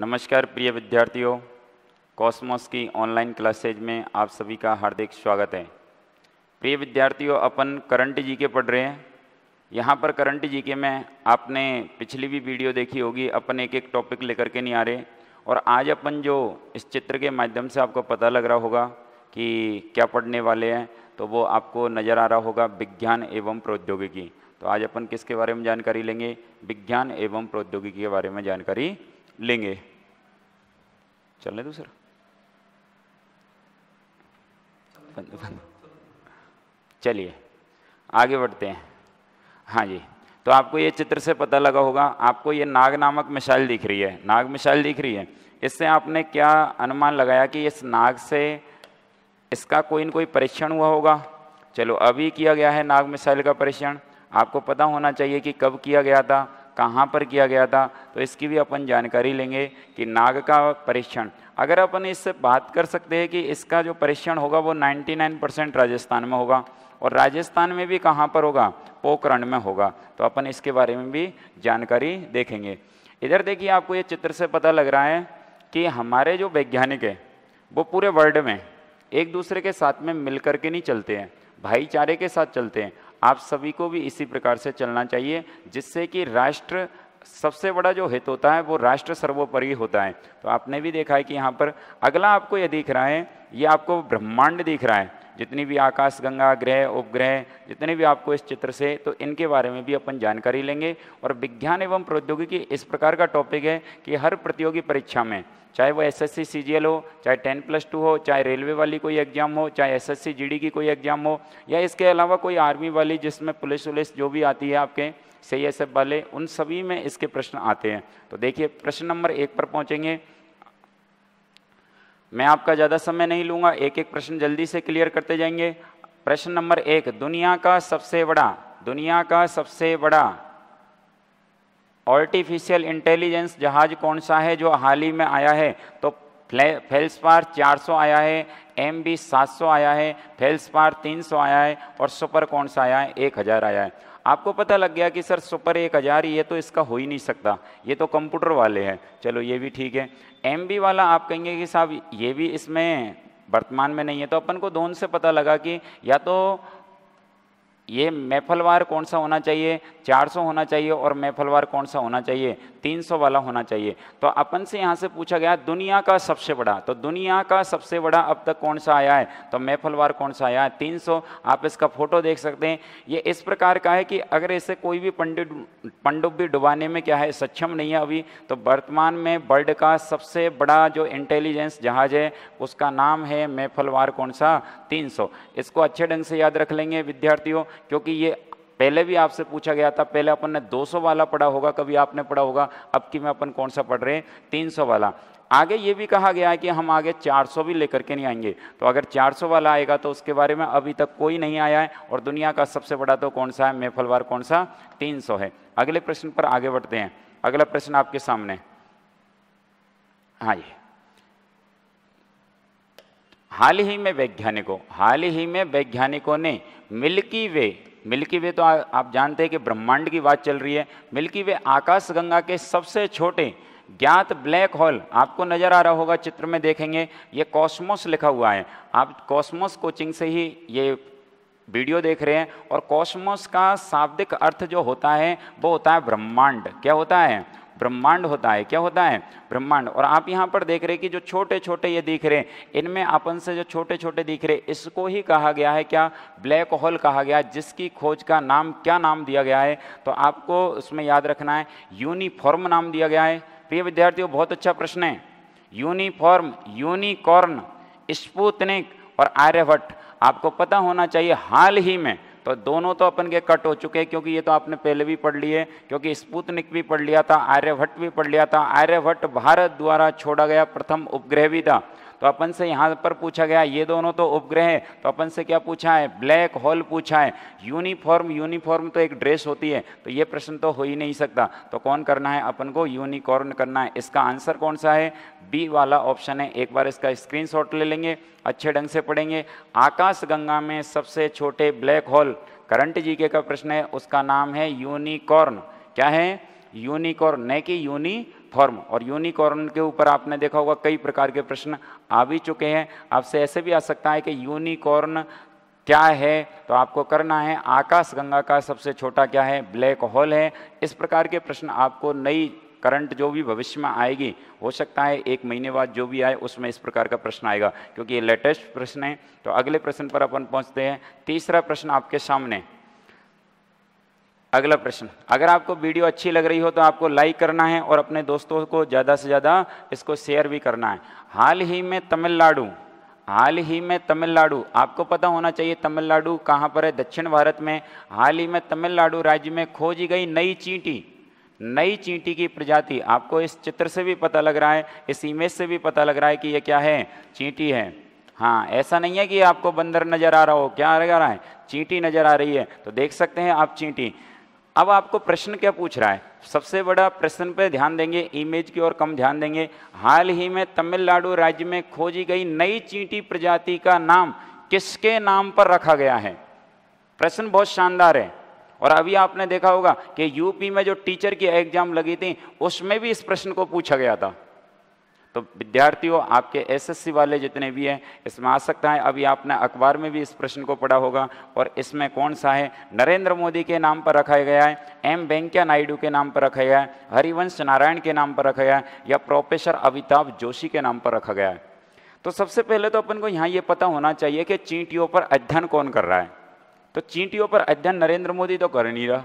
नमस्कार प्रिय विद्यार्थियों, कॉस्मोस की ऑनलाइन क्लासेज में आप सभी का हार्दिक स्वागत है। प्रिय विद्यार्थियों, अपन करंट जीके पढ़ रहे हैं। यहाँ पर करंट जीके में आपने पिछली भी वीडियो देखी होगी, अपन एक एक टॉपिक लेकर के नहीं आ रहे। और आज अपन जो इस चित्र के माध्यम से आपको पता लग रहा होगा कि क्या पढ़ने वाले हैं, तो वो आपको नज़र आ रहा होगा विज्ञान एवं प्रौद्योगिकी। तो आज अपन किसके बारे में जानकारी लेंगे? विज्ञान एवं प्रौद्योगिकी के बारे में जानकारी लेंगे। चलने दो सर, चलिए आगे बढ़ते हैं। हाँ जी, तो आपको ये चित्र से पता लगा होगा, आपको ये नाग नामक मिसाइल दिख रही है, नाग मिसाइल दिख रही है। इससे आपने क्या अनुमान लगाया कि इस नाग से इसका कोई न कोई परीक्षण हुआ होगा। चलो, अभी किया गया है नाग मिसाइल का परीक्षण। आपको पता होना चाहिए कि कब किया गया था, कहाँ पर किया गया था, तो इसकी भी अपन जानकारी लेंगे कि नाग का परीक्षण। अगर अपन इससे बात कर सकते हैं कि इसका जो परीक्षण होगा वो 99% राजस्थान में होगा, और राजस्थान में भी कहाँ पर होगा? पोकरण में होगा। तो अपन इसके बारे में भी जानकारी देखेंगे। इधर देखिए, आपको ये चित्र से पता लग रहा है कि हमारे जो वैज्ञानिक हैं वो पूरे वर्ल्ड में एक दूसरे के साथ में मिल करके नहीं चलते हैं, भाईचारे के साथ चलते हैं। आप सभी को भी इसी प्रकार से चलना चाहिए, जिससे कि राष्ट्र, सबसे बड़ा जो हित होता है वो राष्ट्र सर्वोपरि होता है। तो आपने भी देखा है कि यहाँ पर अगला आपको ये दिख रहा है, ये आपको ब्रह्मांड दिख रहा है, जितनी भी आकाशगंगा, ग्रह, उपग्रह, जितने भी आपको इस चित्र से, तो इनके बारे में भी अपन जानकारी लेंगे। और विज्ञान एवं प्रौद्योगिकी इस प्रकार का टॉपिक है कि हर प्रतियोगी परीक्षा में, चाहे वो एसएससी सीजीएल हो, चाहे 10+2 हो, चाहे रेलवे वाली कोई एग्जाम हो, चाहे एसएससी जीडी की कोई एग्जाम हो, या इसके अलावा कोई आर्मी वाली जिसमें पुलिस वुलिस जो भी आती है, आपके CSF वाले, उन सभी में इसके प्रश्न आते हैं। तो देखिए, प्रश्न नंबर 1 पर पहुँचेंगे। मैं आपका ज़्यादा समय नहीं लूँगा, एक एक प्रश्न जल्दी से क्लियर करते जाएंगे। प्रश्न नंबर 1, दुनिया का सबसे बड़ा आर्टिफिशियल इंटेलिजेंस जहाज कौन सा है जो हाल ही में आया है? तो फेल्सपार 400 आया है, MV 700 आया है, फेल्सपार 300 आया है, और सुपर कौन सा आया है? 1000 आया है। आपको पता लग गया कि सर सुपर 1000 ये तो इसका हो ही नहीं सकता, ये तो कंप्यूटर वाले हैं। चलो ये भी ठीक है। MV वाला आप कहेंगे कि साहब ये भी इसमें वर्तमान में नहीं है, तो अपन को दोनों से पता लगा कि या तो ये मेफलवार कौन सा होना चाहिए, 400 होना चाहिए, और मेफलवार कौन सा होना चाहिए, 300 वाला होना चाहिए। तो अपन से यहाँ से पूछा गया दुनिया का सबसे बड़ा, तो दुनिया का सबसे बड़ा अब तक कौन सा आया है? तो मेफलवार कौन सा आया है? 300। आप इसका फोटो देख सकते हैं। ये इस प्रकार का है कि अगर इसे कोई भी पनडुब्बी डुबाने में क्या है, सक्षम नहीं है अभी। तो वर्तमान में वर्ल्ड का सबसे बड़ा जो इंटेलिजेंस जहाज है उसका नाम है मेफलवार कौन सा? 300। इसको अच्छे ढंग से याद रख लेंगे विद्यार्थियों, क्योंकि ये पहले भी आपसे पूछा गया था। पहले अपन ने 200 वाला पढ़ा होगा, कभी आपने पढ़ा होगा, अब की में अपन कौन सा पढ़ रहे हैं? 300 वाला। आगे ये भी कहा गया है कि हम आगे 400 भी लेकर के नहीं आएंगे, तो अगर 400 वाला आएगा तो उसके बारे में अभी तक कोई नहीं आया है। और दुनिया का सबसे बड़ा तो कौन सा है? मेफलवार कौन सा? 300 है। अगले प्रश्न पर आगे बढ़ते हैं। अगला प्रश्न आपके सामने। हाँ जी, हाल ही में वैज्ञानिकों ने मिल्की वे तो आप जानते हैं कि ब्रह्मांड की बात चल रही है। मिल्की वे आकाशगंगा के सबसे छोटे ज्ञात ब्लैक होल, आपको नज़र आ रहा होगा चित्र में, देखेंगे ये कॉस्मोस लिखा हुआ है। आप कॉस्मोस कोचिंग से ही ये वीडियो देख रहे हैं, और कॉस्मोस का शाब्दिक अर्थ जो होता है वो होता है ब्रह्मांड। क्या होता है? ब्रह्मांड होता है। क्या होता है? ब्रह्मांड। और आप यहाँ पर देख रहे हैं कि जो छोटे छोटे ये दिख रहे हैं, इनमें अपन से जो छोटे छोटे दिख रहे हैं इसको ही कहा गया है क्या? ब्लैक होल कहा गया, जिसकी खोज का नाम, क्या नाम दिया गया है? तो आपको उसमें याद रखना है यूनिफॉर्म नाम दिया गया है। प्रिय विद्यार्थियों, बहुत अच्छा प्रश्न है। यूनिफॉर्म, यूनिकॉर्न, स्पुतनिक और आर्यभट्ट, आपको पता होना चाहिए। हाल ही में, तो दोनों तो अपन के कट हो चुके हैं, क्योंकि ये तो आपने पहले भी पढ़ लिए, क्योंकि स्पुतनिक भी पढ़ लिया था, आर्यभट्ट भी पढ़ लिया था। आर्यभट्ट भारत द्वारा छोड़ा गया प्रथम उपग्रह भी था। तो अपन से यहाँ पर पूछा गया, ये दोनों तो उपग्रह है, तो अपन से क्या पूछा है? ब्लैक होल पूछा है। यूनिफॉर्म तो एक ड्रेस होती है, तो ये प्रश्न तो हो ही नहीं सकता। तो कौन करना है? अपन को यूनिकॉर्न करना है। इसका आंसर कौन सा है? B वाला ऑप्शन है। एक बार इसका स्क्रीनशॉट ले लेंगे, अच्छे ढंग से पढ़ेंगे। आकाशगंगा में सबसे छोटे ब्लैक होल, करंट जीके का प्रश्न है, उसका नाम है यूनिकॉर्न। क्या है? यूनिकॉर्न, न कि यूनिकॉर्न। फॉर्म और यूनिकॉर्न के ऊपर आपने देखा होगा कई प्रकार के प्रश्न आ भी चुके हैं। आपसे ऐसे भी आ सकता है कि यूनिकॉर्न क्या है, तो आपको करना है आकाशगंगा का सबसे छोटा क्या है, ब्लैक होल है। इस प्रकार के प्रश्न आपको नई करंट जो भी भविष्य में आएगी, हो सकता है एक महीने बाद जो भी आए उसमें इस प्रकार का प्रश्न आएगा, क्योंकि ये लेटेस्ट प्रश्न है। तो अगले प्रश्न पर अपन पहुंचते हैं। तीसरा प्रश्न आपके सामने, अगला प्रश्न। अगर आपको वीडियो अच्छी लग रही हो तो आपको लाइक करना है और अपने दोस्तों को ज़्यादा से ज़्यादा इसको शेयर भी करना है। हाल ही में तमिलनाडु, आपको पता होना चाहिए तमिलनाडु कहाँ पर है, दक्षिण भारत में। हाल ही में तमिलनाडु राज्य में खोजी गई नई चींटी की प्रजाति। आपको इस चित्र से भी पता लग रहा है, इस इमेज से भी पता लग रहा है कि ये क्या है, चींटी है। हाँ, ऐसा नहीं है कि आपको बंदर नज़र आ रहा हो, क्या आ रहा है, चींटी नज़र आ रही है। तो देख सकते हैं आप चींटी। अब आपको प्रश्न क्या पूछ रहा है, सबसे बड़ा प्रश्न पे ध्यान देंगे, इमेज की ओर कम ध्यान देंगे। हाल ही में तमिलनाडु राज्य में खोजी गई नई चींटी प्रजाति का नाम किसके नाम पर रखा गया है। प्रश्न बहुत शानदार है। और अभी आपने देखा होगा कि यूपी में जो टीचर की एग्जाम लगी थी उसमें भी इस प्रश्न को पूछा गया था। तो विद्यार्थियों, आपके एसएससी वाले जितने भी हैं इसमें आ सकता है। अभी आपने अखबार में भी इस प्रश्न को पढ़ा होगा। और इसमें कौन सा है, नरेंद्र मोदी के नाम पर रखा गया है, एम वेंकैया नायडू के नाम पर रखा गया है, हरिवंश नारायण के नाम पर रखा गया है, या प्रोफेसर अमिताभ जोशी के नाम पर रखा गया है। तो सबसे पहले तो अपन को यहाँ ये पता होना चाहिए कि चींटियों पर अध्ययन कौन कर रहा है। तो चींटियों पर अध्ययन नरेंद्र मोदी तो कर नहीं रहा,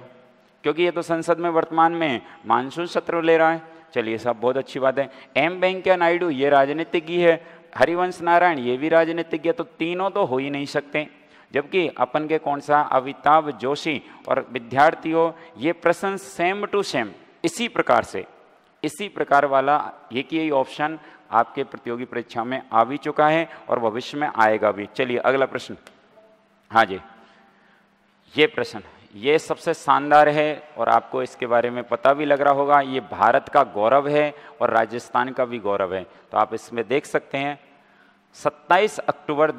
क्योंकि ये तो संसद में वर्तमान में मानसून सत्र ले रहा है। चलिए साहब, बहुत अच्छी बात है। एम वेंकैया नायडू ये राजनीतिज्ञ है, हरिवंश नारायण ये भी राजनीतिज्ञ है, तो तीनों तो हो ही नहीं सकते। जबकि अपन के कौन सा, अमिताभ जोशी। और विद्यार्थियों, ये प्रश्न सेम टू सेम इसी प्रकार वाला एक यही ऑप्शन आपके प्रतियोगी परीक्षा में आ भी चुका है और भविष्य में आएगा भी। चलिए अगला प्रश्न। हाँ जी, ये प्रश्न ये सबसे शानदार है और आपको इसके बारे में पता भी लग रहा होगा। ये भारत का गौरव है और राजस्थान का भी गौरव है। तो आप इसमें देख सकते हैं 27 अक्टूबर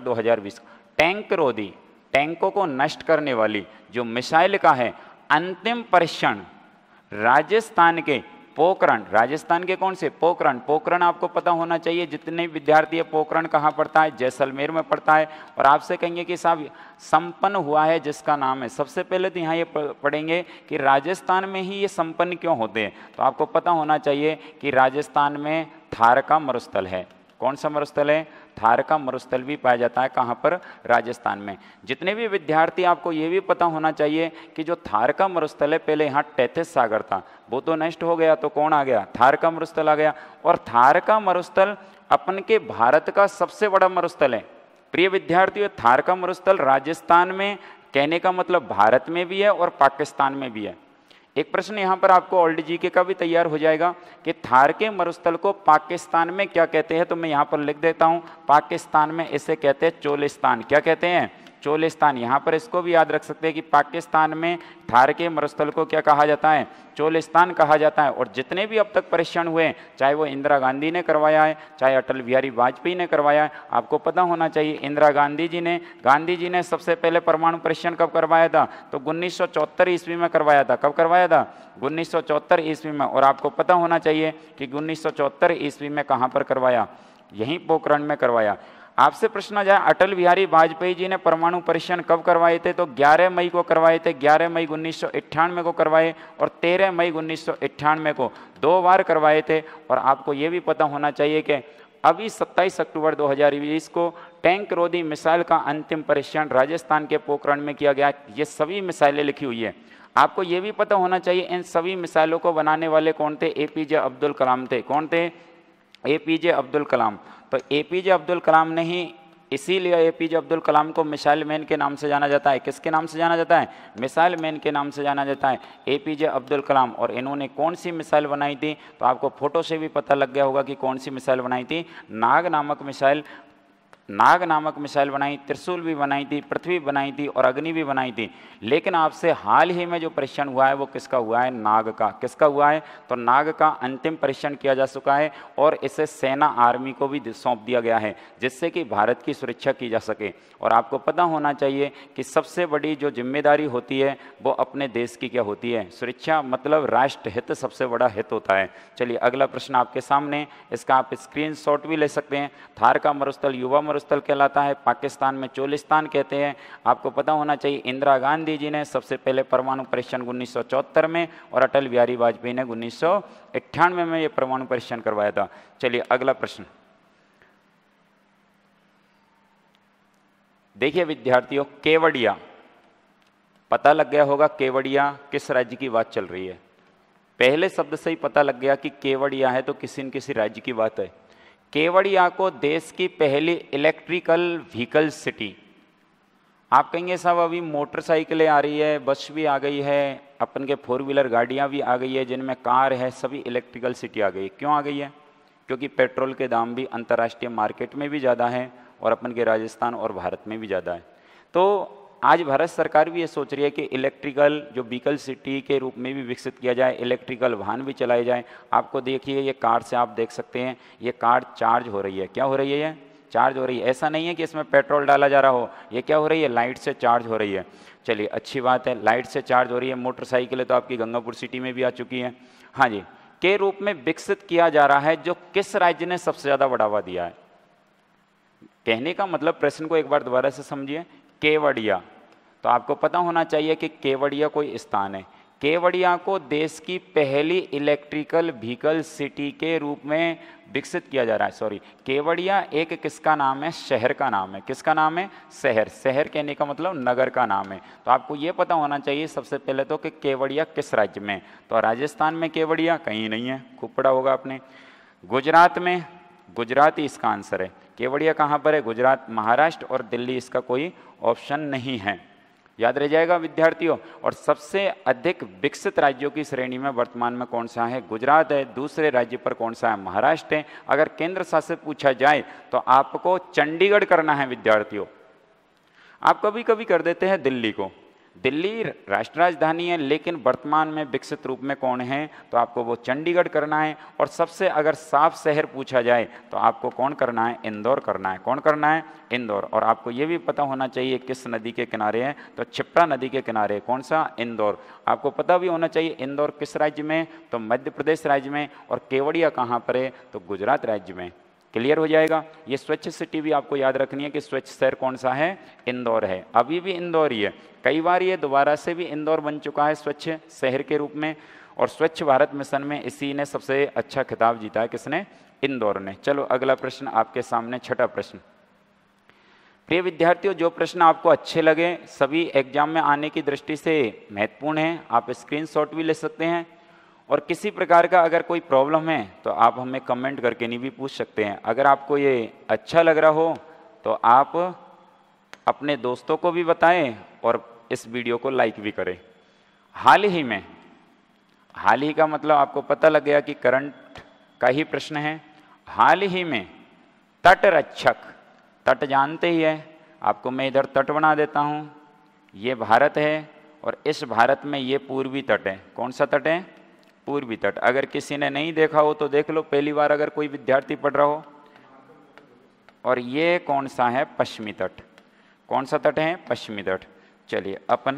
2020 टैंक रोधी, टैंकों को नष्ट करने वाली जो मिसाइल का है अंतिम परीक्षण राजस्थान के पोकरण। राजस्थान के कौन से, पोकरण आपको पता होना चाहिए। जितने विद्यार्थी है, पोकरण कहाँ पड़ता है, जैसलमेर में पड़ता है। और आपसे कहेंगे कि साहब संपन्न हुआ है जिसका नाम है। सबसे पहले तो यहाँ ये पढ़ेंगे कि राजस्थान में ही ये संपन्न क्यों होते हैं। तो आपको पता होना चाहिए कि राजस्थान में थार का मरुस्थल है। कौन सा मरुस्थल है, थार का मरुस्थल भी पाया जाता है। कहाँ पर, राजस्थान में। जितने भी विद्यार्थी, आपको ये भी पता होना चाहिए कि जो थार का मरुस्थल है, पहले यहाँ टैथिस सागर था, वो तो नष्ट हो गया, तो कौन आ गया, थार का मरुस्थल आ गया। और थार का मरुस्थल अपन के भारत का सबसे बड़ा मरुस्थल है। प्रिय विद्यार्थियों, थार का मरुस्थल राजस्थान में, कहने का मतलब भारत में भी है और पाकिस्तान में भी है। एक प्रश्न यहाँ पर आपको ओल्ड जीके का भी तैयार हो जाएगा कि थार के मरुस्थल को पाकिस्तान में क्या कहते हैं। तो मैं यहाँ पर लिख देता हूँ, पाकिस्तान में इसे कहते हैं चोलिस्तान। क्या कहते हैं, चोलिस्तान। यहाँ पर इसको भी याद रख सकते हैं कि पाकिस्तान में थार के मरुस्थल को क्या कहा जाता है, चोलिस्तान कहा जाता है। और जितने भी अब तक परीक्षण हुए, चाहे वो इंदिरा गांधी ने करवाया है, चाहे अटल बिहारी वाजपेयी ने करवाया है, आपको पता होना चाहिए इंदिरा गांधी जी ने सबसे पहले परमाणु परीक्षण कब करवाया था, तो 1974 ईस्वी में करवाया था। कब करवाया था, 1974 ईस्वी में। और आपको पता होना चाहिए कि 1974 ईस्वी में कहाँ पर करवाया, यहीं पोखरण में करवाया। आपसे प्रश्न आ जाए, अटल बिहारी वाजपेयी जी ने परमाणु परीक्षण कब करवाए थे, तो 11 मई को करवाए थे। 11 मई 1998 को करवाए और 13 मई 1998 को, 2 बार करवाए थे। और आपको ये भी पता होना चाहिए कि अभी 27 अक्टूबर 2020 को टैंक रोधी मिसाइल का अंतिम परीक्षण राजस्थान के पोखरण में किया गया। ये सभी मिसाइलें लिखी हुई है। आपको ये भी पता होना चाहिए इन सभी मिसाइलों को बनाने वाले कौन थे, एपीजे अब्दुल कलाम थे। कौन थे, एपीजे अब्दुल कलाम। तो एपीजे अब्दुल कलाम ने ही, इसीलिए एपीजे अब्दुल कलाम को मिसाइल मैन के नाम से जाना जाता है। किसके नाम से जाना जाता है, मिसाइल मैन के नाम से जाना जाता है, एपीजे अब्दुल कलाम। और इन्होंने कौन सी मिसाइल बनाई थी, तो आपको फोटो से भी पता लग गया होगा कि कौन सी मिसाइल बनाई थी, नाग नामक मिसाइल नाग नामक मिसाइल बनाई, त्रिशूल भी बनाई थी, पृथ्वी बनाई थी और अग्नि भी बनाई थी। लेकिन आपसे हाल ही में जो परीक्षण हुआ है वो किसका हुआ है? नाग का। किसका हुआ है? तो नाग का अंतिम परीक्षण किया जा चुका है और इसे सेना आर्मी को भी सौंप दिया गया है जिससे कि भारत की सुरक्षा की जा सके। और आपको पता होना चाहिए कि सबसे बड़ी जो जिम्मेदारी होती है वो अपने देश की क्या होती है? सुरक्षा। मतलब राष्ट्र हित सबसे बड़ा हित होता है। चलिए अगला प्रश्न आपके सामने, इसका आप स्क्रीनशॉट भी ले सकते हैं। थार का मरुस्थल युवा मरुस्थल कहलाता है, पाकिस्तान में चोलिस्तान कहते हैं। आपको पता होना चाहिए इंदिरा गांधी जी ने सबसे पहले परमाणु परीक्षण 1974 में और अटल बिहारी वाजपेयी ने 1998 में ये परमाणु परीक्षण करवाया था। चलिए अगला प्रश्न देखिए विद्यार्थियों, केवड़िया, पता लग गया होगा केवड़िया किस राज्य की बात चल रही है। पहले शब्द से ही पता लग गया कि केवड़िया है तो किसी न किसी राज्य की बात है। केवड़िया को देश की पहली इलेक्ट्रिकल व्हीकल सिटी, आप कहेंगे साहब अभी मोटरसाइकिलें आ रही है, बस भी आ गई है, अपन के फोर व्हीलर गाड़ियाँ भी आ गई है, जिनमें कार है, सभी इलेक्ट्रिकल सिटी आ गई है। क्यों आ गई है? क्योंकि पेट्रोल के दाम भी अंतर्राष्ट्रीय मार्केट में भी ज़्यादा है और अपन के राजस्थान और भारत में भी ज़्यादा है। तो आज भारत सरकार भी ये सोच रही है कि इलेक्ट्रिकल जो व्हीकल सिटी के रूप में भी विकसित किया जाए, इलेक्ट्रिकल वाहन भी चलाए जाए। आपको देखिए ये कार से आप देख सकते हैं, ये कार चार्ज हो रही है। क्या हो रही है? चार्ज हो रही है। ऐसा नहीं है कि इसमें पेट्रोल डाला जा रहा हो, ये क्या हो रही है? लाइट से चार्ज हो रही है। चलिए अच्छी बात है, लाइट से चार्ज हो रही है। मोटरसाइकिलें तो आपकी गंगापुर सिटी में भी आ चुकी हैं। हाँ जी, के रूप में विकसित किया जा रहा है जो किस राज्य ने सबसे ज़्यादा बढ़ावा दिया है। कहने का मतलब प्रश्न को एक बार दोबारा से समझिए। केवड़िया, तो आपको पता होना चाहिए कि केवड़िया कोई स्थान है। केवड़िया को देश की पहली इलेक्ट्रिकल व्हीकल सिटी के रूप में विकसित किया जा रहा है। सॉरी, केवड़िया एक किसका नाम है? शहर का नाम है। किसका नाम है? शहर। शहर कहने का मतलब नगर का नाम है। तो आपको ये पता होना चाहिए सबसे पहले तो कि केवड़िया किस राज्य में। तो राजस्थान में केवड़िया कहीं नहीं है, खूब पड़ा होगा आपने। गुजरात में, गुजरात ही इसका आंसर है। केवड़िया कहाँ पर है? गुजरात, महाराष्ट्र और दिल्ली इसका कोई ऑप्शन नहीं है, याद रह जाएगा विद्यार्थियों। और सबसे अधिक विकसित राज्यों की श्रेणी में वर्तमान में कौन सा है? गुजरात है। दूसरे राज्य पर कौन सा है? महाराष्ट्र है। अगर केंद्र शासित पूछा जाए तो आपको चंडीगढ़ करना है विद्यार्थियों। आप कभी कभी कर देते हैं दिल्ली को। दिल्ली राष्ट्र राजधानी है लेकिन वर्तमान में विकसित रूप में कौन है? तो आपको वो चंडीगढ़ करना है। और सबसे अगर साफ शहर पूछा जाए तो आपको कौन करना है? इंदौर करना है। कौन करना है? इंदौर। और आपको ये भी पता होना चाहिए किस नदी के किनारे है? तो क्षिप्रा नदी के किनारे है। कौन सा? इंदौर। आपको पता भी होना चाहिए इंदौर किस राज्य में? तो मध्य प्रदेश राज्य में। और केवड़िया कहाँ पर है? तो गुजरात राज्य में। क्लियर हो जाएगा। ये स्वच्छ सिटी भी आपको याद रखनी है कि स्वच्छ शहर कौन सा है? इंदौर है। अभी भी इंदौर ही है, कई बार ये दोबारा से भी इंदौर बन चुका है स्वच्छ शहर के रूप में। और स्वच्छ भारत मिशन में इसी ने सबसे अच्छा खिताब जीता है। किसने? इंदौर ने। चलो अगला प्रश्न आपके सामने, छठा प्रश्न। प्रिय विद्यार्थियों, जो प्रश्न आपको अच्छे लगे सभी एग्जाम में आने की दृष्टि से महत्वपूर्ण हैं, आप स्क्रीनशॉट भी ले सकते हैं। और किसी प्रकार का अगर कोई प्रॉब्लम है तो आप हमें कमेंट करके नहीं भी पूछ सकते हैं। अगर आपको ये अच्छा लग रहा हो तो आप अपने दोस्तों को भी बताएं और इस वीडियो को लाइक भी करें। हाल ही में, हाल ही का मतलब आपको पता लग गया कि करंट का ही प्रश्न है। हाल ही में तट रक्षक, तट जानते ही है, आपको मैं इधर तट बना देता हूँ। ये भारत है और इस भारत में ये पूर्वी तट है। कौन सा तट है? पूर्वी तट। अगर किसी ने नहीं देखा हो तो देख लो पहली बार, अगर कोई विद्यार्थी पढ़ रहा हो। और ये कौन सा है? पश्चिमी तट। कौन सा तट है? पश्चिमी तट। चलिए अपन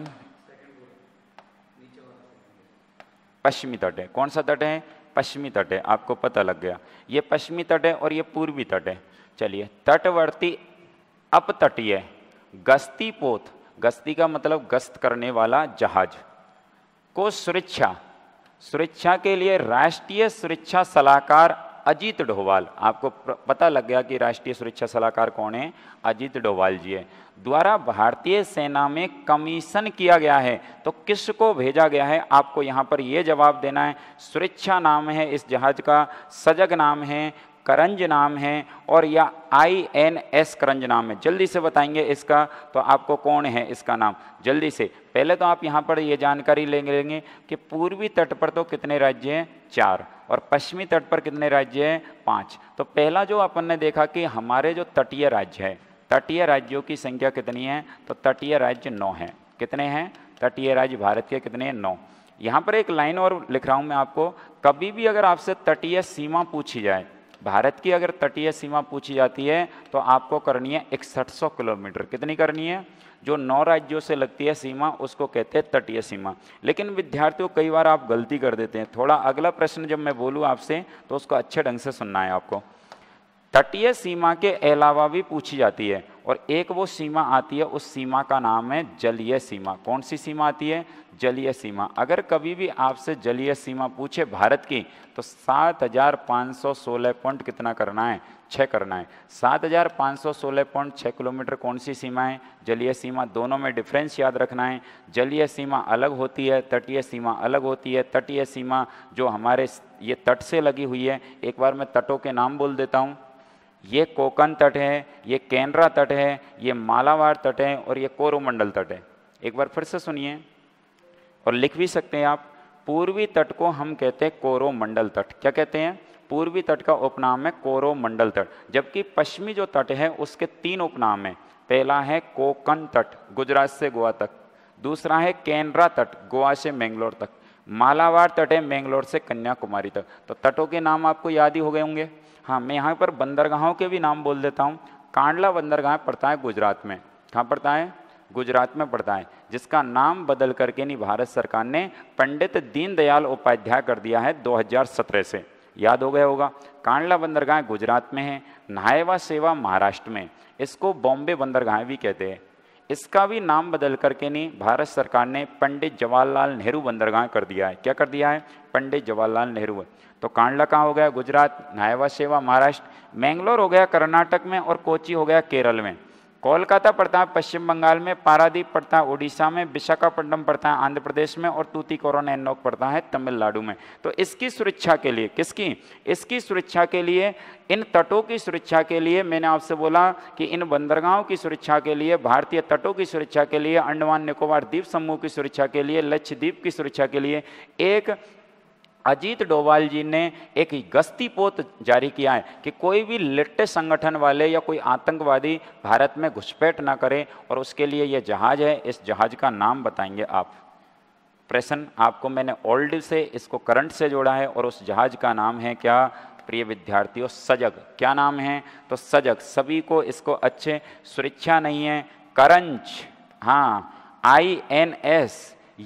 पश्चिमी तट है। कौन सा तट है? पश्चिमी तट है। आपको पता लग गया ये पश्चिमी तट है और ये पूर्वी तट है। चलिए तटवर्ती अपतटीय गश्ती पोत, गश्ती का मतलब गश्त करने वाला जहाज, को सुरक्षा, सुरक्षा के लिए राष्ट्रीय सुरक्षा सलाहकार अजीत डोवाल। आपको पता लग गया कि राष्ट्रीय सुरक्षा सलाहकार कौन है? अजीत डोवाल जी है। द्वारा भारतीय सेना में कमीशन किया गया है, तो किसको भेजा गया है? आपको यहाँ पर यह जवाब देना है। सुरक्षा नाम है इस जहाज का, सजग नाम है, करंज नाम है और या INS करंज नाम है। जल्दी से बताएंगे इसका, तो आपको कौन है इसका नाम जल्दी से। पहले तो आप यहाँ पर ये जानकारी लेंगे कि पूर्वी तट पर तो कितने राज्य हैं? 4। और पश्चिमी तट पर कितने राज्य हैं? 5। तो पहला जो अपन ने देखा कि हमारे जो तटीय राज्य है, तटीय राज्यों की संख्या कितनी है? तो तटीय राज्य 9 हैं। कितने हैं? तटीय राज्य भारत के कितने हैं? 9। यहाँ पर एक लाइन और लिख रहा हूँ मैं आपको, कभी भी अगर आपसे तटीय सीमा पूछी जाए, भारत की अगर तटीय सीमा पूछी जाती है तो आपको करनी है 6100 किलोमीटर। कितनी करनी है? जो 9 राज्यों से लगती है सीमा उसको कहते हैं तटीय सीमा। लेकिन विद्यार्थियों कई बार आप गलती कर देते हैं, थोड़ा अगला प्रश्न जब मैं बोलूँ आपसे तो उसको अच्छे ढंग से सुनना है आपको। तटीय सीमा के अलावा भी पूछी जाती है और एक वो सीमा आती है, उस सीमा का नाम है जलीय सीमा। कौन सी सीमा आती है? जलीय सीमा। अगर कभी भी आपसे जलीय सीमा पूछे भारत की तो 7516 पॉइंट कितना करना है? 6 करना है। 7516.6 किलोमीटर कौन सी सीमा है? जलीय सीमा। दोनों में डिफरेंस याद रखना है। जलीय सीमा अलग होती है, तटीय सीमा अलग होती है। तटीय सीमा जो हमारे ये तट से लगी हुई है, एक बार मैं तटों के नाम बोल देता हूँ, ये कोंकण तट है, ये केनरा तट है, ये मालावार तट है और ये कोरोमंडल तट है। एक बार फिर से सुनिए और लिख भी सकते हैं आप। पूर्वी तट को हम कहते हैं कोरोमंडल तट। क्या कहते हैं? पूर्वी तट का उपनाम है कोरोमंडल तट। जबकि पश्चिमी जो तट है उसके 3 उपनाम हैं। पहला है कोंकण तट, गुजरात से गोवा तक। दूसरा है केनरा तट, गोवा से मैंगलोर तक। मालावार तट है मैंगलोर से कन्याकुमारी तक। तो तटों के नाम आपको याद ही हो गए होंगे। हाँ, मैं यहाँ पर बंदरगाहों के भी नाम बोल देता हूँ। कांडला बंदरगाह पड़ता है गुजरात में। कहाँ पड़ता है? गुजरात में पड़ता है, जिसका नाम बदल करके नहीं भारत सरकार ने पंडित दीनदयाल उपाध्याय कर दिया है 2017 से। याद हो गया होगा। कांडला बंदरगाह गुजरात में है। नायवा सेवा महाराष्ट्र में। इसको बॉम्बे बंदरगाह भी कहते हैं। इसका भी नाम बदल करके नहीं भारत सरकार ने पंडित जवाहरलाल नेहरू बंदरगाह कर दिया है। क्या कर दिया है? पंडित जवाहरलाल नेहरू। तो कांडला कहाँ हो गया? गुजरात। नायवा सेवा महाराष्ट्र। मैंगलोर हो गया कर्नाटक में और कोची हो गया केरल में। कोलकाता पड़ता है पश्चिम बंगाल में, पारादीप पड़ता है उड़ीसा में, विशाखापट्टनम पड़ता है आंध्र प्रदेश में और तूतीकोरन एन्नोक पड़ता है तमिलनाडु में। तो इसकी सुरक्षा के लिए, किसकी? इसकी सुरक्षा के लिए, इन तटों की सुरक्षा के लिए, मैंने आपसे बोला कि इन बंदरगाहों की सुरक्षा के लिए, भारतीय तटों की सुरक्षा के लिए, अंडमान निकोबार द्वीप समूह की सुरक्षा के लिए, लक्षद्वीप की सुरक्षा के लिए एक अजीत डोवाल जी ने एक गश्ती पोत जारी किया है कि कोई भी लिट्टे संगठन वाले या कोई आतंकवादी भारत में घुसपैठ ना करे, और उसके लिए यह जहाज है। इस जहाज का नाम बताएंगे आप। प्रश्न आपको मैंने ओल्ड से इसको करंट से जोड़ा है और उस जहाज का नाम है क्या प्रिय विद्यार्थियों? सजग। क्या नाम है? तो सजग। सभी को इसको अच्छे, सुरक्षा नहीं है। करंच, हाँ, INS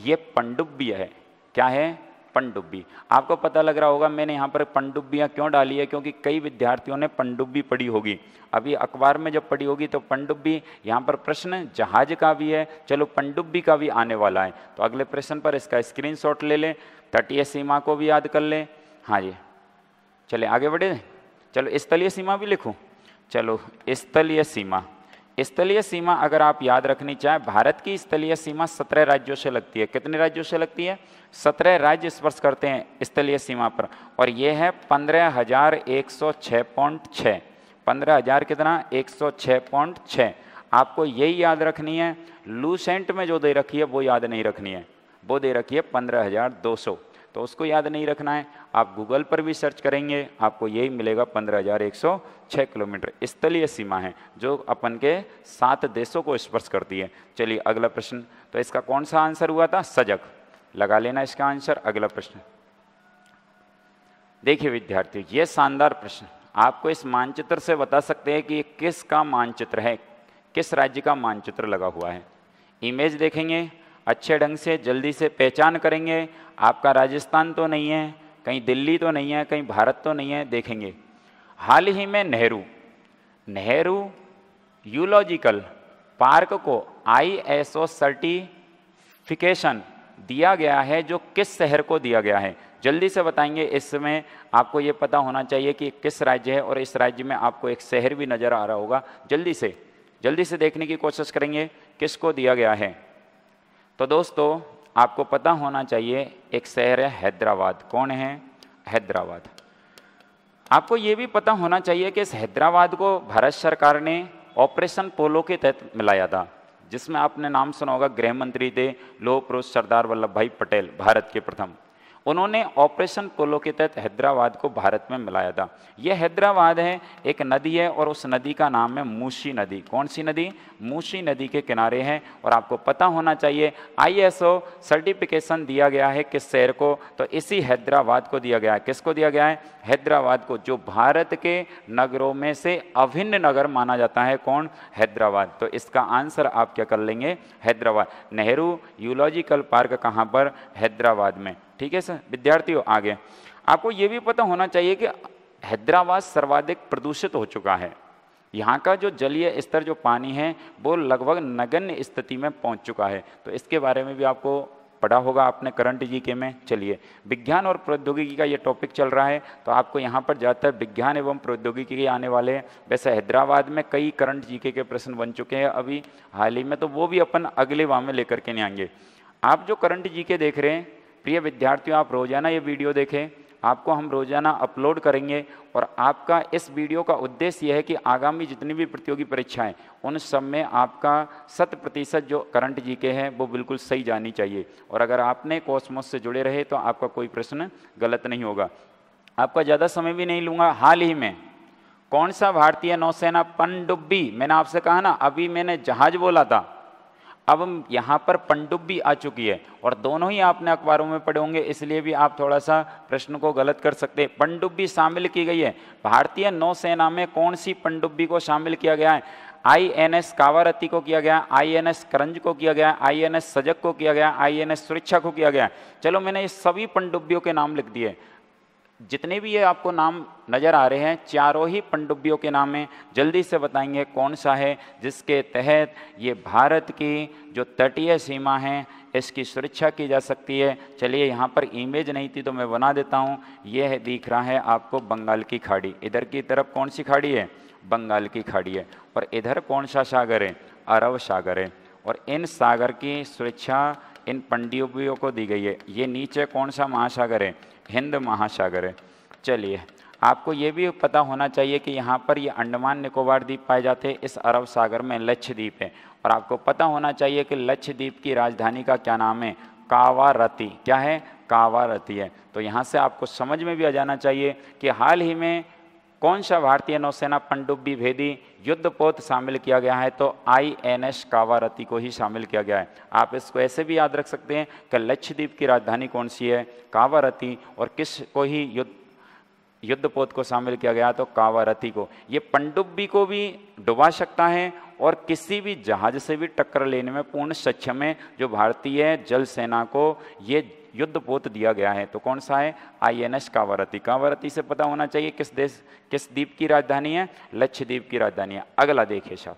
ये पनडुब्बी है। क्या है? पनडुब्बी। आपको पता लग रहा होगा मैंने यहाँ पर पनडुब्बियाँ क्यों डाली है, क्योंकि कई विद्यार्थियों ने पनडुब्बी पढ़ी होगी, अभी अखबार में जब पढ़ी होगी। तो पनडुब्बी, यहाँ पर प्रश्न जहाज का भी है, चलो पनडुब्बी का भी आने वाला है। तो अगले प्रश्न पर इसका स्क्रीनशॉट ले लें, तटीय सीमा को भी याद कर लें। हाँ जी, चले आगे बढ़े। चलो स्थलीय सीमा भी लिखूँ। चलो स्थलीय सीमा। स्थलीय सीमा अगर आप याद रखनी चाहें, भारत की स्थलीय सीमा 17 राज्यों से लगती है। कितने राज्यों से लगती है? 17 राज्य स्पर्श करते हैं स्थलीय सीमा पर। और यह है 15106.6। 15000 कितना? 106.6। आपको यही याद रखनी है। लूसेंट में जो दे रखी है वो याद नहीं रखनी है, वो दे रखी है 15200, तो उसको याद नहीं रखना है। आप गूगल पर भी सर्च करेंगे आपको यही मिलेगा, 15106 किलोमीटर स्थलीय सीमा है जो अपन के 7 देशों को स्पर्श करती है। चलिए अगला प्रश्न। तो इसका कौन सा आंसर हुआ था? सजग। लगा लेना इसका आंसर। अगला प्रश्न देखिए विद्यार्थियों, ये शानदार प्रश्न आपको इस मानचित्र से बता सकते हैं कि ये किसका मानचित्र है, किस राज्य का मानचित्र लगा हुआ है। इमेज देखेंगे अच्छे ढंग से, जल्दी से पहचान करेंगे। आपका राजस्थान तो नहीं है, कहीं दिल्ली तो नहीं है, कहीं भारत तो नहीं है। देखेंगे हाल ही में नेहरू यूलॉजिकल पार्क को ISO सर्टिफिकेशन दिया गया है, जो किस शहर को दिया गया है? जल्दी से बताएंगे। इसमें आपको ये पता होना चाहिए कि किस राज्य है, और इस राज्य में आपको एक शहर भी नज़र आ रहा होगा। जल्दी से देखने की कोशिश करेंगे किसको दिया गया है। तो दोस्तों आपको पता होना चाहिए एक शहर है हैदराबाद। कौन है? हैदराबाद। आपको ये भी पता होना चाहिए कि इस हैदराबाद को भारत सरकार ने ऑपरेशन पोलो के तहत मिलाया था, जिसमें आपने नाम सुना होगा गृह मंत्री थे लोह पुरुष सरदार वल्लभ भाई पटेल, भारत के प्रथम। उन्होंने ऑपरेशन पोलो के तहत हैदराबाद को भारत में मिलाया था। यह हैदराबाद है, एक नदी है और उस नदी का नाम है मूसी नदी। कौन सी नदी? मूसी नदी के किनारे है। और आपको पता होना चाहिए ISO सर्टिफिकेशन दिया गया है किस शहर को? तो इसी हैदराबाद को दिया गया है। किसको दिया गया है? हैदराबाद को, जो भारत के नगरों में से अभिन्न नगर माना जाता है। कौन? हैदराबाद। तो इसका आंसर आप क्या कर लेंगे? हैदराबाद। नेहरू यूलॉजिकल पार्क कहाँ पर? हैदराबाद में। ठीक है सर विद्यार्थियों, आगे आपको ये भी पता होना चाहिए कि हैदराबाद सर्वाधिक प्रदूषित हो चुका है। यहाँ का जो जलीय स्तर, जो पानी है, वो लगभग नगण्य स्थिति में पहुँच चुका है। तो इसके बारे में भी आपको पढ़ा होगा आपने करंट जीके में। चलिए, विज्ञान और प्रौद्योगिकी का ये टॉपिक चल रहा है, तो आपको यहाँ पर ज़्यादातर विज्ञान एवं प्रौद्योगिकी के आने वाले हैं। वैसे हैदराबाद में कई करंट जीके के प्रश्न बन चुके हैं अभी हाल ही में, तो वो भी अपन अगले वाह में लेकर के नहीं आएंगे। आप जो करंट जीके देख रहे हैं प्रिय विद्यार्थियों, आप रोज़ाना ये वीडियो देखें, आपको हम रोज़ाना अपलोड करेंगे। और आपका इस वीडियो का उद्देश्य यह है कि आगामी जितनी भी प्रतियोगी परीक्षाएं, उन सब में आपका 100% जो करंट जीके है वो बिल्कुल सही जानी चाहिए। और अगर आपने कॉस्मोस से जुड़े रहे तो आपका कोई प्रश्न गलत नहीं होगा। आपका ज़्यादा समय भी नहीं लूँगा। हाल ही में कौन सा भारतीय नौसेना पनडुब्बी, मैंने आपसे कहा ना, अभी मैंने जहाज बोला था, अब यहाँ पर पनडुब्बी आ चुकी है। और दोनों ही आपने अखबारों में पढ़े होंगे, इसलिए भी आप थोड़ा सा प्रश्न को गलत कर सकते हैं। पनडुब्बी शामिल की गई है भारतीय नौसेना में। कौन सी पनडुब्बी को शामिल किया गया है? INS कावरत्ती को किया गया, INS करंज को किया गया, INS सजग को किया गया, INS सुरक्षा को किया गया। चलो, मैंने ये सभी पनडुब्बियों के नाम लिख दिए। जितने भी ये आपको नाम नज़र आ रहे हैं, चारों ही पनडुब्बियों के नाम हैं। जल्दी से बताएंगे कौन सा है जिसके तहत ये भारत की जो तटीय सीमा है इसकी सुरक्षा की जा सकती है। चलिए, यहाँ पर इमेज नहीं थी तो मैं बना देता हूँ। यह दिख रहा है आपको बंगाल की खाड़ी। इधर की तरफ कौन सी खाड़ी है? बंगाल की खाड़ी है। और इधर कौन सा सागर है? अरब सागर है। और इन सागर की सुरक्षा इन पनडुब्बियों को दी गई है। ये नीचे कौन सा महासागर है? हिंद महासागर है। चलिए, आपको ये भी पता होना चाहिए कि यहाँ पर ये अंडमान निकोबार द्वीप पाए जाते हैं। इस अरब सागर में लक्षद्वीप है। और आपको पता होना चाहिए कि लक्षद्वीप की राजधानी का क्या नाम है? कावारत्ती। क्या है? कावारत्ती है। तो यहाँ से आपको समझ में भी आ जाना चाहिए कि हाल ही में कौन सा भारतीय नौसेना पनडुब्बी भेदी युद्धपोत शामिल किया गया है, तो INS कावारत्ती को ही शामिल किया गया है। आप इसको ऐसे भी याद रख सकते हैं कि लक्षद्वीप की राजधानी कौन सी है? कावारत्ती। और किस को ही युद्धपोत को शामिल किया गया? तो कावारत्ती को। ये पनडुब्बी को भी डुबा सकता है और किसी भी जहाज से भी टक्कर लेने में पूर्ण सक्षम है। जो भारतीय जल सेना को ये युद्धपोत दिया गया है, तो कौन सा है? INS कावारत्ती। कावारत्ती से पता होना चाहिए किस द्वीप की राजधानी है? लक्षद्वीप की राजधानी है। अगला देखिए साहब,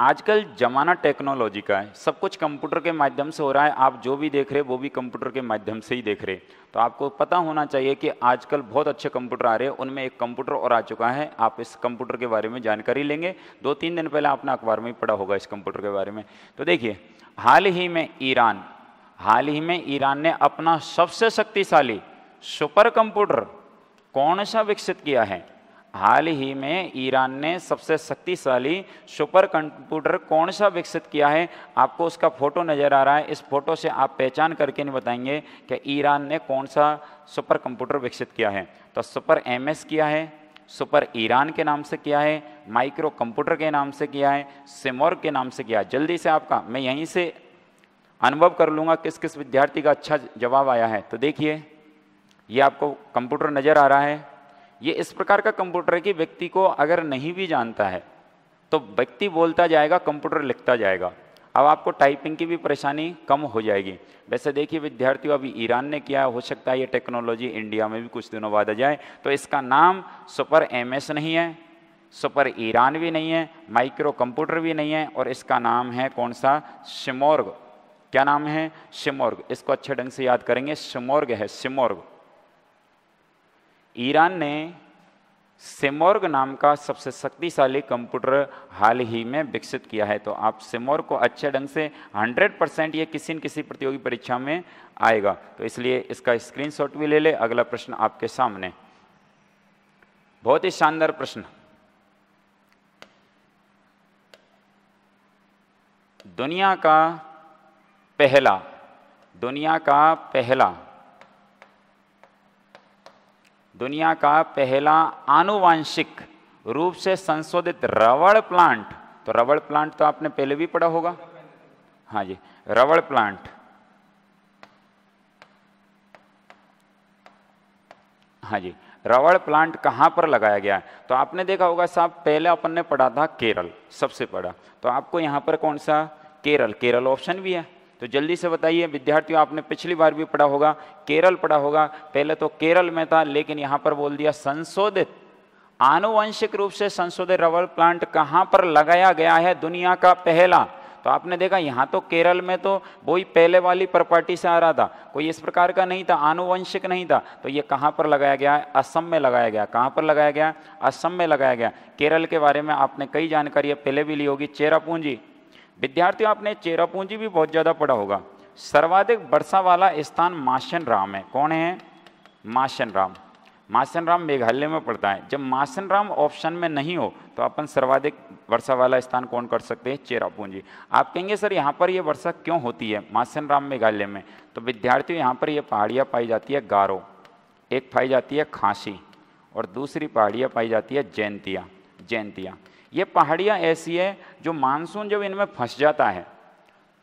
आजकल जमाना टेक्नोलॉजी का है, सब कुछ कंप्यूटर के माध्यम से हो रहा है। आप जो भी देख रहे हैं वो भी कंप्यूटर के माध्यम से ही देख रहे हैं। तो आपको पता होना चाहिए कि आजकल बहुत अच्छे कंप्यूटर आ रहे हैं, उनमें एक कंप्यूटर और आ चुका है। आप इस कंप्यूटर के बारे में जानकारी लेंगे। 2-3 दिन पहले आपने अखबार में पढ़ा होगा इस कंप्यूटर के बारे में। तो देखिए, हाल ही में ईरान ने अपना सबसे शक्तिशाली सुपर कंप्यूटर कौन सा विकसित किया है? हाल ही में ईरान ने सबसे शक्तिशाली सुपर कंप्यूटर कौन सा विकसित किया है? आपको उसका फोटो नज़र आ रहा है। इस फोटो से आप पहचान करके नहीं बताएंगे कि ईरान ने कौन सा सुपर कंप्यूटर विकसित किया है। तो सुपर MS किया है, सुपर ईरान के नाम से किया है, माइक्रो कंप्यूटर के नाम से किया है, सिमोर्ग के नाम से किया है। जल्दी से आपका मैं यहीं से अनुभव कर लूँगा किस किस विद्यार्थी का अच्छा जवाब आया है। तो देखिए, ये आपको कंप्यूटर नज़र आ रहा है। ये इस प्रकार का कंप्यूटर है कि व्यक्ति को अगर नहीं भी जानता है तो व्यक्ति बोलता जाएगा, कंप्यूटर लिखता जाएगा। अब आपको टाइपिंग की भी परेशानी कम हो जाएगी। वैसे देखिए विद्यार्थियों, अभी ईरान ने किया, हो सकता है ये टेक्नोलॉजी इंडिया में भी कुछ दिनों बाद आ जाए। तो इसका नाम सुपर MS नहीं है, सुपर ईरान भी नहीं है, माइक्रो कंप्यूटर भी नहीं है, और इसका नाम है कौन सा? सिमोर्ग। क्या नाम है? सिमोर्ग। इसको अच्छे ढंग से याद करेंगे, सिमोर्ग है, सिमोर्ग। ईरान ने सिमोर्ग नाम का सबसे शक्तिशाली कंप्यूटर हाल ही में विकसित किया है। तो आप सिमोर्ग को अच्छे ढंग से 100% ये किसी न किसी प्रतियोगी परीक्षा में आएगा, तो इसलिए इसका स्क्रीनशॉट भी ले ले। अगला प्रश्न आपके सामने, बहुत ही शानदार प्रश्न। दुनिया का पहला दुनिया का पहला आनुवांशिक रूप से संशोधित रबड़ प्लांट, तो रबड़ प्लांट तो आपने पहले भी पढ़ा होगा, हाँ जी, रबड़ प्लांट, हाँ जी, रबड़ प्लांट कहाँ पर लगाया गया है? तो आपने देखा होगा साहब, पहले अपन ने पढ़ा था केरल, सबसे पढ़ा, तो आपको यहाँ पर कौन सा केरल, केरल ऑप्शन भी है, तो जल्दी से बताइए विद्यार्थियों, आपने पिछली बार भी पढ़ा होगा केरल पढ़ा होगा, पहले तो केरल में था, लेकिन यहाँ पर बोल दिया संशोधित आनुवंशिक रूप से संशोधित रबड़ प्लांट कहाँ पर लगाया गया है दुनिया का पहला, तो आपने देखा यहाँ तो केरल में तो वही पहले वाली प्रॉपर्टी से आ रहा था, कोई इस प्रकार का नहीं था, आनुवंशिक नहीं था, तो ये कहाँ पर लगाया गया है? असम में लगाया गया। कहाँ पर लगाया गया? असम में लगाया गया। केरल के बारे में आपने कई जानकारी पहले भी ली होगी। चेरापूंजी, विद्यार्थियों आपने चेरापूंजी भी बहुत ज़्यादा पढ़ा होगा। सर्वाधिक वर्षा वाला स्थान माशन राम है। कौन है? माशन राम। माशन राम मेघालय में पड़ता है। जब माशन राम ऑप्शन में नहीं हो तो अपन सर्वाधिक वर्षा वाला स्थान कौन कर सकते हैं? चेरापूंजी। आप कहेंगे सर यहाँ पर ये वर्षा क्यों होती है माशन राम मेघालय में? तो विद्यार्थियों यहाँ पर ये पहाड़ियाँ पाई जाती है गारो, एक पाई जाती है खासी और दूसरी पहाड़ियाँ पाई जाती है जयंतिया। जयंतिया ये पहाड़ियाँ ऐसी है जो मानसून जब इनमें फंस जाता है